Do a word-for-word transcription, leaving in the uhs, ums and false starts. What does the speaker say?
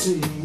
see.